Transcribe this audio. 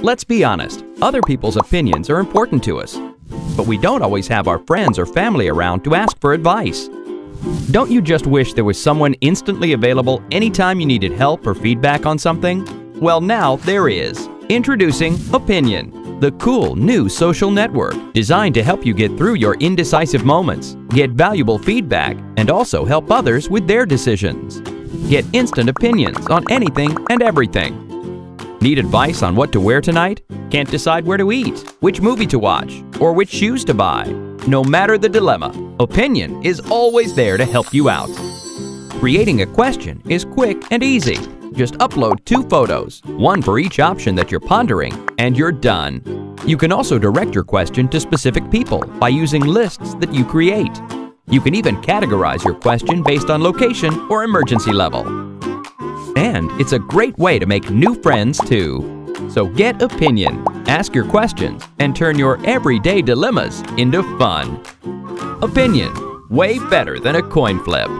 Let's be honest, other people's opinions are important to us, but we don't always have our friends or family around to ask for advice. Don't you just wish there was someone instantly available anytime you needed help or feedback on something? Well, now there is. Introducing Openion, the cool new social network designed to help you get through your indecisive moments, get valuable feedback, and also help others with their decisions. Get instant opinions on anything and everything. Need advice on what to wear tonight? Can't decide where to eat, which movie to watch, or which shoes to buy? No matter the dilemma, Openion is always there to help you out. Creating a question is quick and easy. Just upload 2 photos, one for each option that you're pondering, and you're done. You can also direct your question to specific people by using lists that you create. You can even categorize your question based on location or emergency level. And it's a great way to make new friends too. So get Openion, ask your questions, and turn your everyday dilemmas into fun. Openion, way better than a coin flip.